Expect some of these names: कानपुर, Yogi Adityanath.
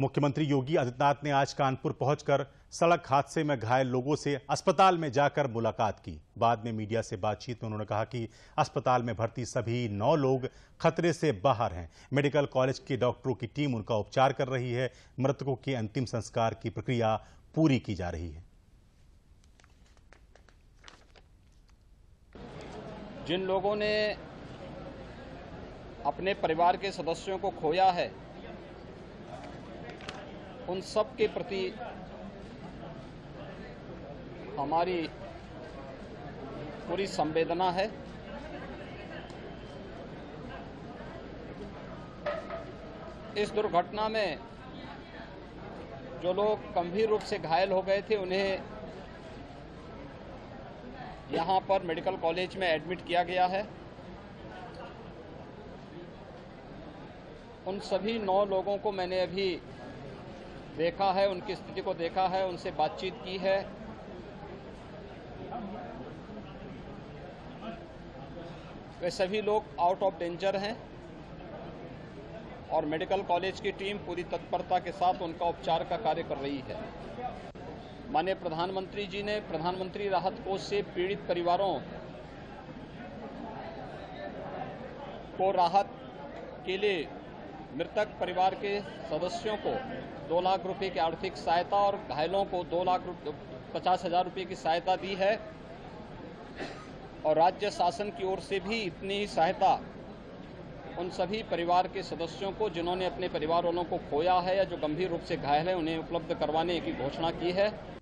मुख्यमंत्री योगी आदित्यनाथ ने आज कानपुर पहुंचकर सड़क हादसे में घायल लोगों से अस्पताल में जाकर मुलाकात की। बाद में मीडिया से बातचीत में उन्होंने कहा कि अस्पताल में भर्ती सभी 9 लोग खतरे से बाहर हैं। मेडिकल कॉलेज के डॉक्टरों की टीम उनका उपचार कर रही है। मृतकों के अंतिम संस्कार की प्रक्रिया पूरी की जा रही है। जिन लोगों ने अपने परिवार के सदस्यों को खोया है, उन सब के प्रति हमारी पूरी संवेदना है। इस दुर्घटना में जो लोग गंभीर रूप से घायल हो गए थे, उन्हें यहाँ पर मेडिकल कॉलेज में एडमिट किया गया है। उन सभी 9 लोगों को मैंने अभी देखा है, उनकी स्थिति को देखा है, उनसे बातचीत की है। वे सभी लोग आउट ऑफ डेंजर हैं और मेडिकल कॉलेज की टीम पूरी तत्परता के साथ उनका उपचार का कार्य कर रही है। माननीय प्रधानमंत्री जी ने प्रधानमंत्री राहत कोष से पीड़ित परिवारों को राहत के लिए मृतक परिवार के सदस्यों को 2 लाख रुपए की आर्थिक सहायता और घायलों को 2,50,000 रुपये की सहायता दी है और राज्य शासन की ओर से भी इतनी ही सहायता उन सभी परिवार के सदस्यों को जिन्होंने अपने परिवार वालों को खोया है या जो गंभीर रूप से घायल है, उन्हें उपलब्ध करवाने की घोषणा की है।